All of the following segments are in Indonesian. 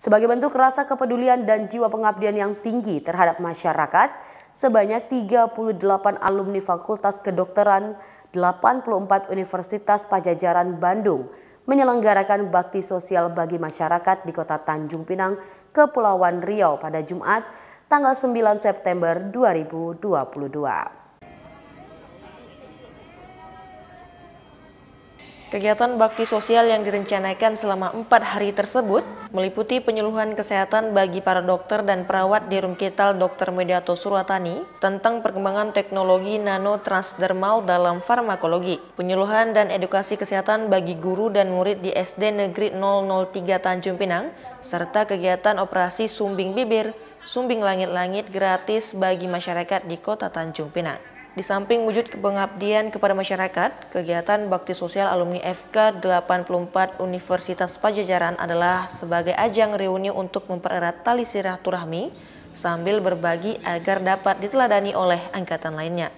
Sebagai bentuk rasa kepedulian dan jiwa pengabdian yang tinggi terhadap masyarakat, sebanyak 38 alumni Fakultas Kedokteran 84 Universitas Padjadjaran Bandung menyelenggarakan bakti sosial bagi masyarakat di Kota Tanjung Pinang, Kepulauan Riau pada Jumat, tanggal 9 September 2022. Kegiatan bakti sosial yang direncanakan selama 4 hari tersebut meliputi penyuluhan kesehatan bagi para dokter dan perawat di Rumkital Dr. Midiyato Suratani tentang perkembangan teknologi nanotransdermal dalam farmakologi, penyuluhan dan edukasi kesehatan bagi guru dan murid di SD Negeri 003 Tanjung Pinang, serta kegiatan operasi sumbing bibir, sumbing langit-langit gratis bagi masyarakat di Kota Tanjung Pinang. Di samping wujud kepengabdian kepada masyarakat, kegiatan bakti sosial alumni FK 84 Universitas Padjadjaran adalah sebagai ajang reuni untuk mempererat tali silaturahmi sambil berbagi agar dapat diteladani oleh angkatan lainnya.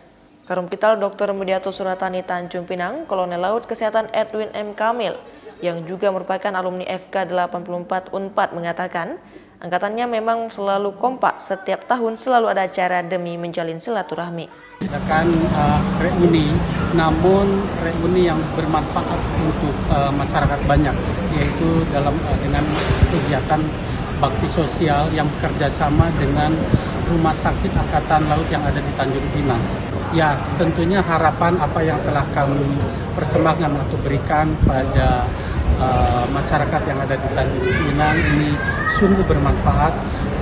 Rumkital Dr. Midiyato Suratani Tanjung Pinang, Kolonel Laut Kesehatan Edwin M. Kamil yang juga merupakan alumni FK 84 Unpad mengatakan, angkatannya memang selalu kompak, setiap tahun selalu ada acara demi menjalin silaturahmi. Akan reuni, namun reuni yang bermanfaat untuk masyarakat banyak, yaitu dengan kegiatan bakti sosial yang bekerjasama dengan Rumah Sakit Angkatan Laut yang ada di Tanjung Pinang. Ya, tentunya harapan apa yang telah kami persembahkan atau berikan pada masyarakat yang ada di Tanjung Pinang ini sungguh bermanfaat,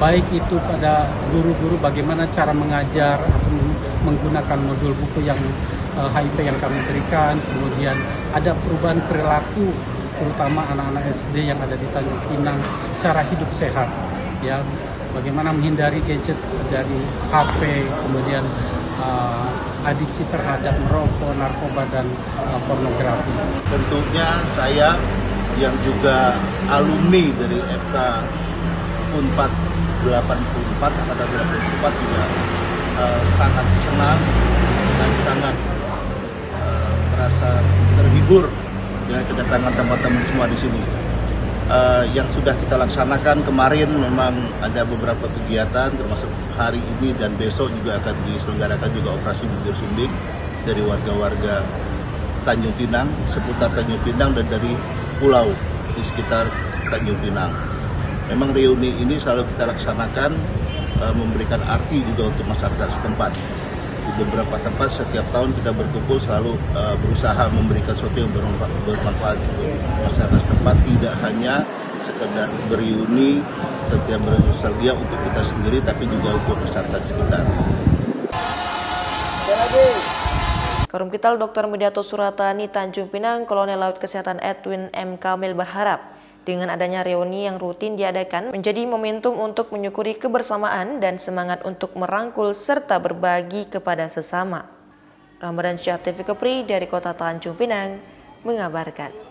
baik itu pada guru-guru bagaimana cara mengajar atau menggunakan modul buku yang HIP yang kami berikan, kemudian ada perubahan perilaku terutama anak-anak SD yang ada di Tanjung Pinang, cara hidup sehat, ya, bagaimana menghindari gadget dari HP, kemudian adiksi terhadap merokok, narkoba, dan pornografi. Tentunya saya yang juga alumni dari FK 84 angkatan 84 juga sangat senang dan sangat merasa terhibur dengan kedatangan teman-teman semua di sini. Yang sudah kita laksanakan kemarin memang ada beberapa kegiatan, termasuk hari ini dan besok juga akan diselenggarakan juga operasi bibir sumbing dari warga-warga Tanjung Pinang, seputar Tanjung Pinang dan dari pulau di sekitar Tanjung Pinang. Memang reuni ini selalu kita laksanakan, memberikan arti juga untuk masyarakat setempat. Di beberapa tempat setiap tahun kita berkumpul selalu berusaha memberikan sesuatu yang bermanfaat untuk masyarakat setempat, tidak hanya sekedar berreuni, setiap bernostalgia untuk kita sendiri, tapi juga untuk masyarakat sekitar. Rumkital Dr. Midiyato Suratani Tanjung Pinang, Kolonel Laut Kesehatan Edwin M. Kamil berharap dengan adanya reuni yang rutin diadakan menjadi momentum untuk menyukuri kebersamaan dan semangat untuk merangkul serta berbagi kepada sesama. Ramadhan Syarif Kepri dari Kota Tanjung Pinang mengabarkan.